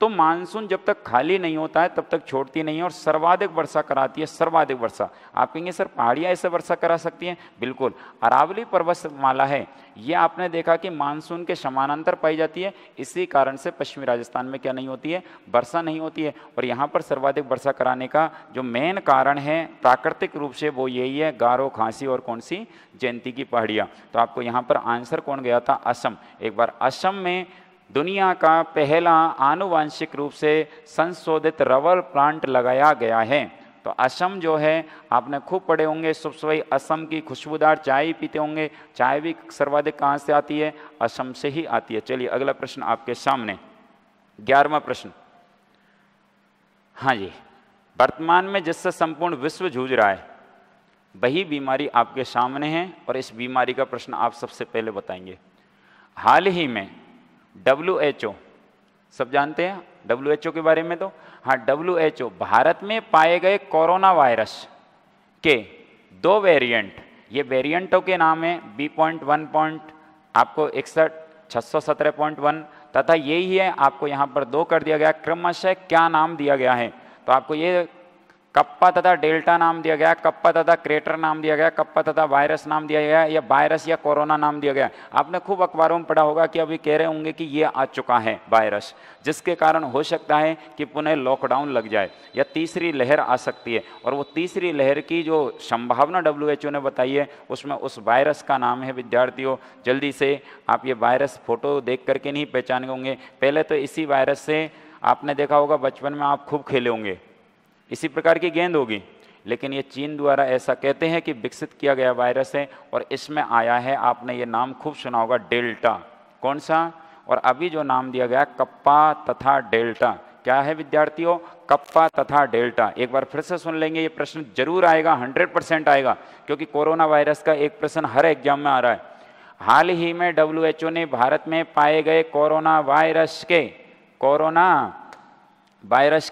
तो मानसून जब तक खाली नहीं होता है तब तक छोड़ती नहीं है और सर्वाधिक वर्षा कराती है, सर्वाधिक वर्षा। आप कहेंगे सर पहाड़ियाँ ऐसे वर्षा करा सकती हैं? बिल्कुल। अरावली पर्वतमाला है, ये आपने देखा कि मानसून के समानांतर पाई जाती है, इसी कारण से पश्चिमी राजस्थान में क्या नहीं होती है? वर्षा नहीं होती है। और यहाँ पर सर्वाधिक वर्षा कराने का जो मेन कारण है प्राकृतिक रूप से वो यही है, गारो, खांसी और कौन सी? जयंती की पहाड़ियाँ। तो आपको यहाँ पर आंसर कौन गया था? असम। एक बार असम में दुनिया का पहला आनुवांशिक रूप से संशोधित रबड़ प्लांट लगाया गया है। तो असम जो है आपने खूब पढ़े होंगे, सुबह असम की खुशबूदार चाय पीते होंगे। चाय भी सर्वाधिक कहाँ से आती है? असम से ही आती है। चलिए अगला प्रश्न आपके सामने, 11वां प्रश्न, हाँ जी। वर्तमान में जिससे संपूर्ण विश्व जूझ रहा है वही बीमारी आपके सामने है और इस बीमारी का प्रश्न आप सबसे पहले बताएंगे। हाल ही में WHO, सब जानते हैं WHO के बारे में, तो हाँ, WHO भारत में पाए गए कोरोना वायरस के 2 वेरिएंट, ये वेरिएंटों के नाम है B.1. आपको 61 617.1 तथा यही है, आपको यहाँ पर 2 कर दिया गया। क्रमशः क्या नाम दिया गया है? तो आपको ये कप्पा तथा डेल्टा नाम दिया गया, कप्पा तथा क्रेटर नाम दिया गया, कप्पा तथा वायरस नाम दिया गया, या वायरस या कोरोना नाम दिया गया। आपने खूब अखबारों में पढ़ा होगा कि अभी कह रहे होंगे कि ये आ चुका है वायरस, जिसके कारण हो सकता है कि पुनः लॉकडाउन लग जाए या तीसरी लहर आ सकती है। और वो तीसरी लहर की जो संभावना WHO ने बताई है उसमें उस वायरस का नाम है विद्यार्थियों, जल्दी से आप ये वायरस फोटो देख करके नहीं पहचाने होंगे। पहले तो इसी वायरस से आपने देखा होगा बचपन में आप खूब खेले होंगे, इसी प्रकार की गेंद होगी, लेकिन ये चीन द्वारा ऐसा कहते हैं कि विकसित किया गया वायरस है और इसमें आया है, आपने ये नाम खूब सुना होगा, डेल्टा। कौन सा? और अभी जो नाम दिया गया कप्पा तथा डेल्टा। क्या है विद्यार्थियों? कप्पा तथा डेल्टा। एक बार फिर से सुन लेंगे, ये प्रश्न जरूर आएगा, 100% आएगा, क्योंकि कोरोना वायरस का एक प्रश्न हर एग्जाम में आ रहा है। हाल ही में WHO ने भारत में पाए गए कोरोना वायरस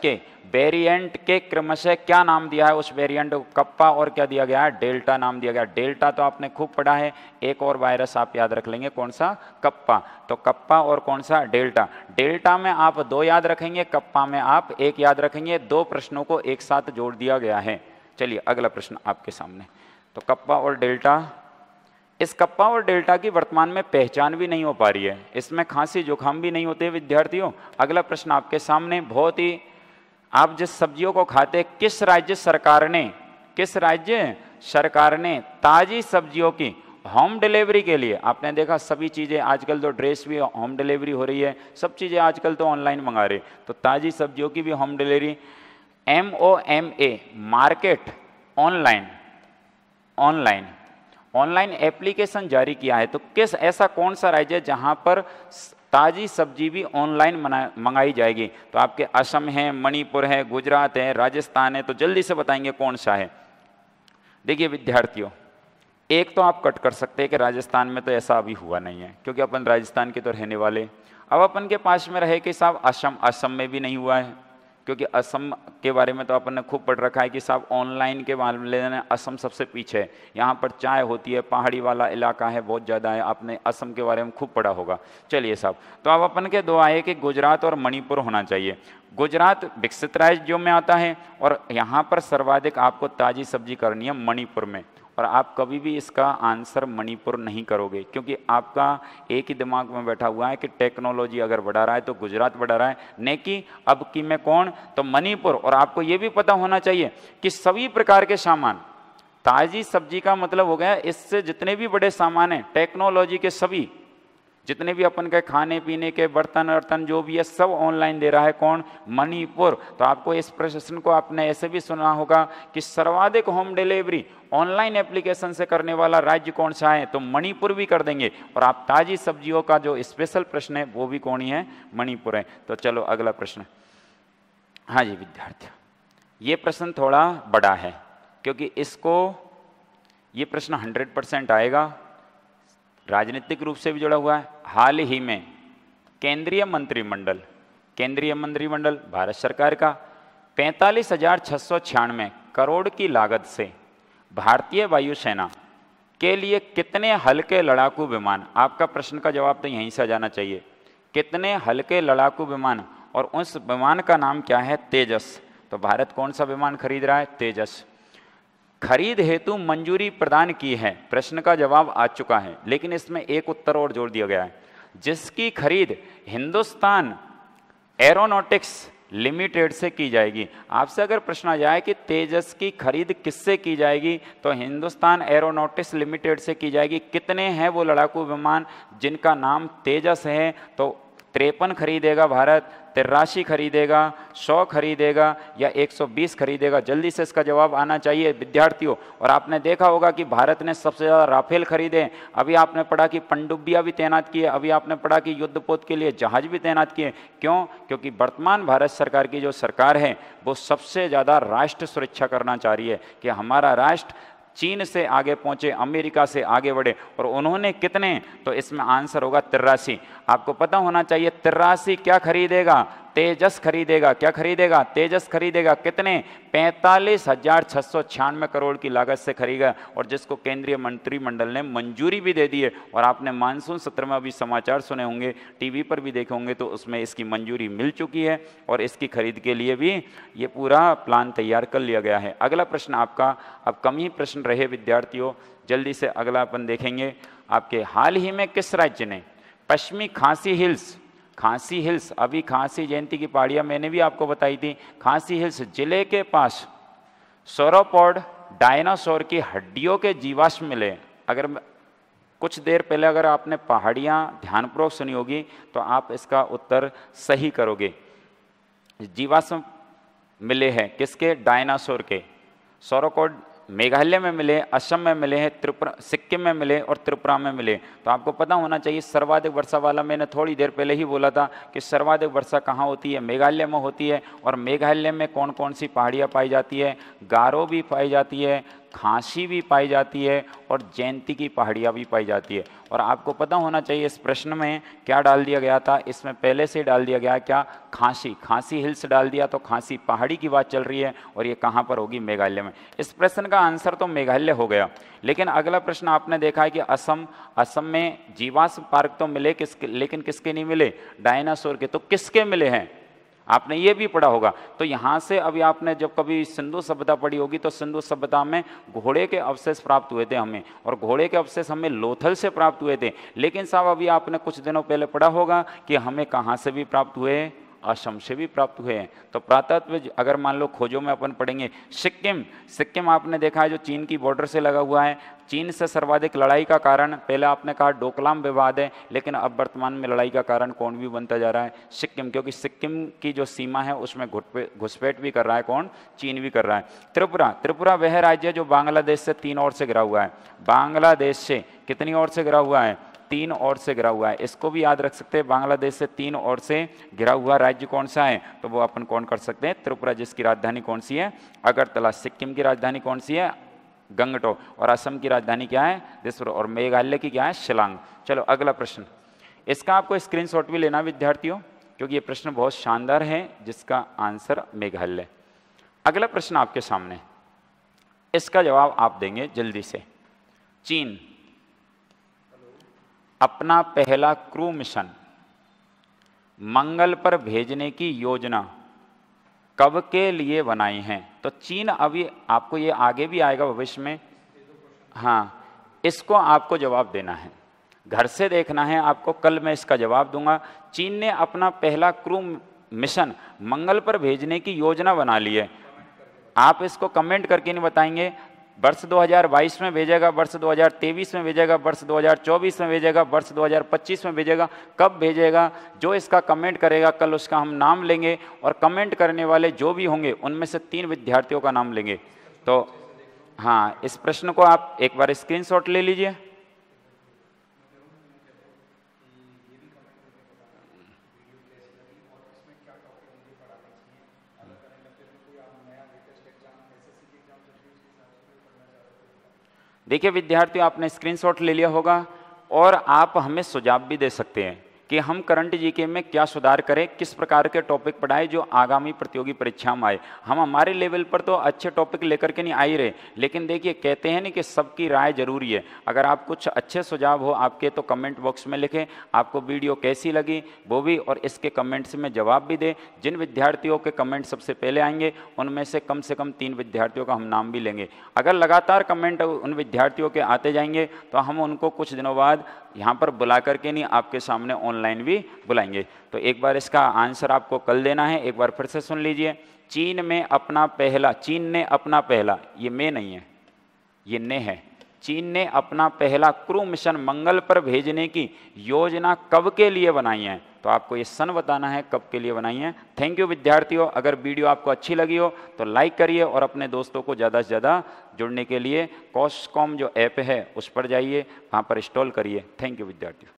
के वेरिएंट के क्रमशः क्या नाम दिया है? उस वेरिएंट को कप्पा और क्या दिया गया है? डेल्टा नाम दिया गया। डेल्टा तो आपने खूब पढ़ा है, एक और वायरस आप याद रख लेंगे, कौन सा? कप्पा। तो कप्पा और कौन सा? डेल्टा। डेल्टा में आप 2 याद रखेंगे, कप्पा में आप 1 याद रखेंगे। 2 प्रश्नों को एक साथ जोड़ दिया गया है। चलिए अगला प्रश्न आपके सामने, तो कप्पा और डेल्टा, इस कप्पा और डेल्टा की वर्तमान में पहचान भी नहीं हो पा रही है, इसमें खांसी जुकाम भी नहीं होते विद्यार्थियों। अगला प्रश्न आपके सामने बहुत ही, आप जिस सब्जियों को खाते, किस राज्य सरकार ने ताज़ी सब्जियों की होम डिलीवरी के लिए, आपने देखा सभी चीज़ें आजकल तो ड्रेस भी होम डिलीवरी हो रही है, सब चीज़ें आजकल तो ऑनलाइन मंगा रहे, तो ताज़ी सब्जियों की भी home delivery, MOMA market online application जारी किया है। तो किस, ऐसा कौन सा राज्य है जहाँ पर ताज़ी सब्जी भी ऑनलाइन मंगाई जाएगी? तो आपके असम है, मणिपुर है, गुजरात है, राजस्थान है, तो जल्दी से बताएंगे कौन सा है। देखिए विद्यार्थियों, एक तो आप कट कर सकते हैं कि राजस्थान में तो ऐसा अभी हुआ नहीं है, क्योंकि अपन राजस्थान के तो रहने वाले। अब अपन के पास में रहे कि साहब असम में भी नहीं हुआ है, क्योंकि असम के बारे में तो अपन ने खूब पढ़ रखा है कि साहब ऑनलाइन के मामले में असम सबसे पीछे है। यहाँ पर चाय होती है, पहाड़ी वाला इलाका है, बहुत ज़्यादा है। आपने असम के बारे में खूब पढ़ा होगा। चलिए साहब, तो अब अपन के दो आए कि गुजरात और मणिपुर होना चाहिए। गुजरात विकसित राज्यों में आता है और यहाँ पर सर्वाधिक आपको ताज़ी सब्जी करनी है मणिपुर में, और आप कभी भी इसका आंसर मणिपुर नहीं करोगे क्योंकि आपका एक ही दिमाग में बैठा हुआ है कि टेक्नोलॉजी अगर बढ़ा रहा है तो गुजरात बढ़ा रहा है, ने कि अब की में कौन, तो मणिपुर। और आपको ये भी पता होना चाहिए कि सभी प्रकार के सामान, ताज़ी सब्जी का मतलब हो गया इससे जितने भी बड़े सामान हैं टेक्नोलॉजी के, सभी जितने भी अपन के खाने पीने के बर्तन वर्तन जो भी है सब ऑनलाइन दे रहा है कौन, मणिपुर। तो आपको इस प्रशासन को आपने ऐसे भी सुना होगा कि सर्वाधिक होम डिलीवरी ऑनलाइन एप्लीकेशन से करने वाला राज्य कौन सा है, तो मणिपुर भी कर देंगे। और आप ताज़ी सब्जियों का जो स्पेशल प्रश्न है वो भी कौन ही है, मणिपुर है। तो चलो अगला प्रश्न। हाँ जी विद्यार्थी, ये प्रश्न थोड़ा बड़ा है क्योंकि इसको ये प्रश्न 100% आएगा, राजनीतिक रूप से भी जुड़ा हुआ है। हाल ही में केंद्रीय मंत्रिमंडल भारत सरकार का 45,696 करोड़ की लागत से भारतीय वायुसेना के लिए कितने हल्के लड़ाकू विमान, आपका प्रश्न का जवाब तो यहीं से जाना चाहिए, कितने हल्के लड़ाकू विमान, और उस विमान का नाम क्या है, तेजस। तो भारत कौन सा विमान खरीद रहा है, तेजस। खरीद हेतु मंजूरी प्रदान की है, प्रश्न का जवाब आ चुका है, लेकिन इसमें एक उत्तर और जोड़ दिया गया है, जिसकी खरीद हिंदुस्तान एरोनॉटिक्स लिमिटेड से की जाएगी। आपसे अगर प्रश्न आ जाए कि तेजस की खरीद किससे की जाएगी, तो हिंदुस्तान एरोनॉटिक्स लिमिटेड से की जाएगी। कितने हैं वो लड़ाकू विमान जिनका नाम तेजस है, तो 53 खरीदेगा भारत, 83 खरीदेगा, 100 खरीदेगा या 120 खरीदेगा। जल्दी से इसका जवाब आना चाहिए विद्यार्थियों। और आपने देखा होगा कि भारत ने सबसे ज़्यादा राफेल खरीदे, अभी आपने पढ़ा कि पनडुब्बियाँ भी तैनात किए, अभी आपने पढ़ा कि युद्धपोत के लिए जहाज भी तैनात किए। क्यों? क्योंकि वर्तमान भारत सरकार की जो सरकार है वो सबसे ज़्यादा राष्ट्र सुरक्षा करना चाह रही है कि हमारा राष्ट्र चीन से आगे पहुंचे, अमेरिका से आगे बढ़े। और उन्होंने कितने, तो इसमें आंसर होगा 83। आपको पता होना चाहिए 83 क्या खरीदेगा, तेजस खरीदेगा। क्या खरीदेगा, तेजस खरीदेगा। कितने, 45,696 करोड़ की लागत से खरीदा और जिसको केंद्रीय मंत्रिमंडल ने मंजूरी भी दे दी है। और आपने मानसून सत्र में अभी समाचार सुने होंगे, टीवी पर भी देखे होंगे, तो उसमें इसकी मंजूरी मिल चुकी है और इसकी खरीद के लिए भी ये पूरा प्लान तैयार कर लिया गया है। अगला प्रश्न आपका, अब कम ही प्रश्न रहे विद्यार्थियों, जल्दी से अगला अपन देखेंगे आपके। हाल ही में किस राज्य ने पश्चिमी खासी हिल्स, अभी खासी जयंती की पहाड़ियाँ मैंने भी आपको बताई थी, खासी हिल्स जिले के पास सोरोपॉड डायनासोर की हड्डियों के जीवाश्म मिले। अगर कुछ देर पहले अगर आपने पहाड़ियाँ ध्यानपूर्वक सुनी होगी तो आप इसका उत्तर सही करोगे। जीवाश्म मिले हैं किसके, डायनासोर के। सोरोपॉड मेघालय में मिले, असम में मिले हैं, त्रिपुरा, सिक्किम में मिले और त्रिपुरा में मिले। तो आपको पता होना चाहिए सर्वाधिक वर्षा वाला, मैंने थोड़ी देर पहले ही बोला था कि सर्वाधिक वर्षा कहाँ होती है, मेघालय में होती है। और मेघालय में कौन कौन सी पहाड़ियाँ पाई जाती है, गारो भी पाई जाती है, खासी भी पाई जाती है और जयंती की पहाड़ियाँ भी पाई जाती है। और आपको पता होना चाहिए इस प्रश्न में क्या डाल दिया गया था, इसमें पहले से डाल दिया गया क्या, खासी हिल्स डाल दिया, तो खासी पहाड़ी की बात चल रही है और ये कहाँ पर होगी, मेघालय में। इस प्रश्न का आंसर तो मेघालय हो गया। लेकिन अगला प्रश्न आपने देखा है कि असम में जीवाश्म पार्क तो मिले किसके, लेकिन किसके नहीं मिले, डायनासोर के। तो किसके मिले हैं आपने ये भी पढ़ा होगा। तो यहाँ से अभी आपने जब कभी सिंधु सभ्यता पढ़ी होगी तो सिंधु सभ्यता में घोड़े के अवशेष प्राप्त हुए थे हमें, और घोड़े के अवशेष हमें लोथल से प्राप्त हुए थे। लेकिन साहब अभी आपने कुछ दिनों पहले पढ़ा होगा कि हमें कहाँ से भी प्राप्त हुए, असम से भी प्राप्त हुए हैं। तो पुरातत्व अगर मान लो खोजों में अपन पढ़ेंगे सिक्किम आपने देखा है जो चीन की बॉर्डर से लगा हुआ है, चीन से सर्वाधिक लड़ाई का कारण पहले आपने कहा डोकलाम विवाद है, लेकिन अब वर्तमान में लड़ाई का कारण कौन भी बनता जा रहा है, सिक्किम, क्योंकि सिक्किम की जो सीमा है उसमें घुसपैठ भी कर रहा है कौन, चीन भी कर रहा है। त्रिपुरा वह राज्य है जो बांग्लादेश से 3 ओर से घिरा हुआ है, बांग्लादेश से कितनी ओर से घिरा हुआ है, 3 ओर से घिरा हुआ है। इसको भी याद रख सकते हैं, बांग्लादेश से 3 ओर से घिरा हुआ राज्य कौन सा है, तो वो अपन कौन कर सकते हैं, त्रिपुरा, जिसकी राजधानी कौन सी है, अगरतला। सिक्किम की राजधानी कौन सी है, गंगटोक। और असम की राजधानी क्या है, दिसपुर। और मेघालय की क्या है, शिलांग। चलो अगला प्रश्न, इसका आपको स्क्रीनशॉट भी लेना विद्यार्थियों, क्योंकि ये प्रश्न बहुत शानदार है जिसका आंसर मेघालय। अगला प्रश्न आपके सामने, इसका जवाब आप देंगे जल्दी से। चीन अपना पहला क्रू मिशन मंगल पर भेजने की योजना कब के लिए बनाई है? तो चीन, अभी आपको ये आगे भी आएगा भविष्य में, हाँ, इसको आपको जवाब देना है, घर से देखना है आपको, कल मैं इसका जवाब दूंगा। चीन ने अपना पहला क्रू मिशन मंगल पर भेजने की योजना बना ली है, आप इसको कमेंट करके नहीं बताएंगे। वर्ष 2022 में भेजेगा, वर्ष 2023 में भेजेगा, वर्ष 2024 में भेजेगा, वर्ष 2025 में भेजेगा, कब भेजेगा? जो इसका कमेंट करेगा कल उसका हम नाम लेंगे, और कमेंट करने वाले जो भी होंगे उनमें से 3 विद्यार्थियों का नाम लेंगे। तो हाँ, इस प्रश्न को आप एक बार स्क्रीनशॉट ले लीजिए। देखिए विद्यार्थियों, आपने स्क्रीनशॉट ले लिया होगा, और आप हमें सुझाव भी दे सकते हैं कि हम करंट जीके में क्या सुधार करें, किस प्रकार के टॉपिक पढ़ाएं जो आगामी प्रतियोगी परीक्षा में आए। हम हमारे लेवल पर तो अच्छे टॉपिक लेकर के नहीं आ ही रहे, लेकिन देखिए कहते हैं ना कि सबकी राय जरूरी है। अगर आप कुछ अच्छे सुझाव हो आपके तो कमेंट बॉक्स में लिखें, आपको वीडियो कैसी लगी वो भी, और इसके कमेंट्स में जवाब भी दें। जिन विद्यार्थियों के कमेंट सबसे पहले आएंगे उनमें से कम 3 विद्यार्थियों का हम नाम भी लेंगे। अगर लगातार कमेंट उन विद्यार्थियों के आते जाएंगे तो हम उनको कुछ दिनों बाद यहाँ पर बुला करके नहीं, आपके सामने ऑनलाइन भी बुलाएंगे। तो एक बार इसका आंसर आपको कल देना है। एक बार फिर से सुन लीजिए, चीन ने अपना पहला, ये मैं नहीं है, ये ने है, चीन ने अपना पहला क्रू मिशन मंगल पर भेजने की योजना कब के लिए बनाई है? तो आपको ये सन बताना है, कब के लिए बनाई है। थैंक यू विद्यार्थियों, अगर वीडियो आपको अच्छी लगी हो तो लाइक करिए, और अपने दोस्तों को ज़्यादा से ज़्यादा जुड़ने के लिए कॉस्कॉम जो ऐप है उस पर जाइए, वहाँ पर इंस्टॉल करिए। थैंक यू विद्यार्थियों।